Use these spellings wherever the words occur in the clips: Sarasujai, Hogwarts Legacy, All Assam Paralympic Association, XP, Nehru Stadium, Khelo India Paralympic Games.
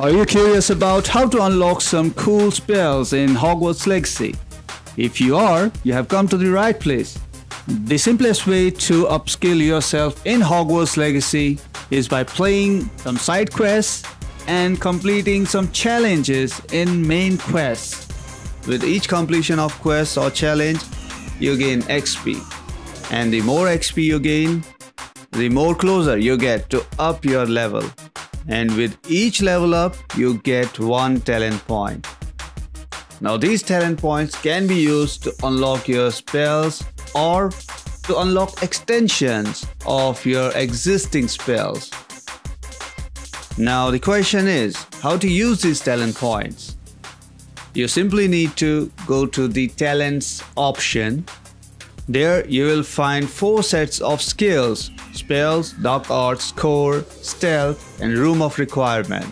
Are you curious about how to unlock some cool spells in Hogwarts Legacy? If you are, you have come to the right place. The simplest way to upskill yourself in Hogwarts Legacy is by playing some side quests and completing some challenges in main quests. With each completion of quests or challenge, you gain XP. And the more XP you gain, the more closer you get to up your level. And with each level up, you get one talent point. Now these talent points can be used to unlock your spells or to unlock extensions of your existing spells. Now the question is, how to use these talent points? You simply need to go to the talents option. There you will find 4 sets of skills: spells, dark arts, core, stealth and room of requirement.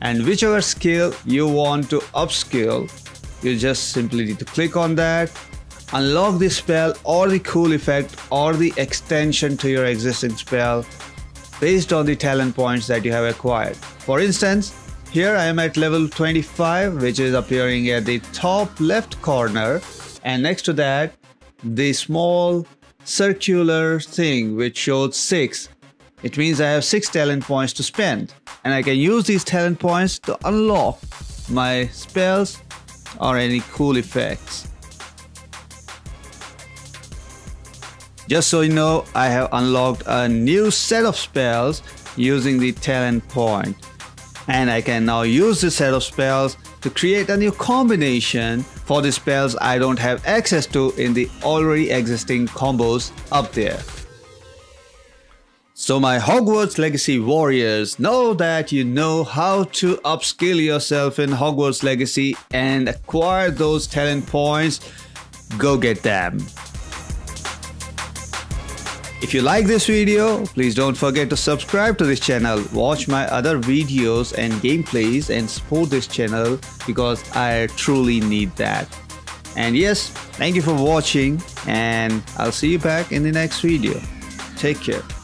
And whichever skill you want to upskill, you just simply need to click on that, unlock the spell or the cool effect or the extension to your existing spell based on the talent points that you have acquired. For instance, here I am at level 25, which is appearing at the top left corner, and next to that the small circular thing which shows 6. It means I have 6 talent points to spend, and I can use these talent points to unlock my spells or any cool effects. Just so you know, I have unlocked a new set of spells using the talent point, and I can now use this set of spells to create a new combination for the spells I don't have access to in the already existing combos up there. So my Hogwarts Legacy warriors, know that you know how to upskill yourself in Hogwarts Legacy and acquire those talent points. Go get them. If you like this video, please don't forget to subscribe to this channel, watch my other videos and gameplays and support this channel because I truly need that. And yes, thank you for watching and I'll see you back in the next video. Take care.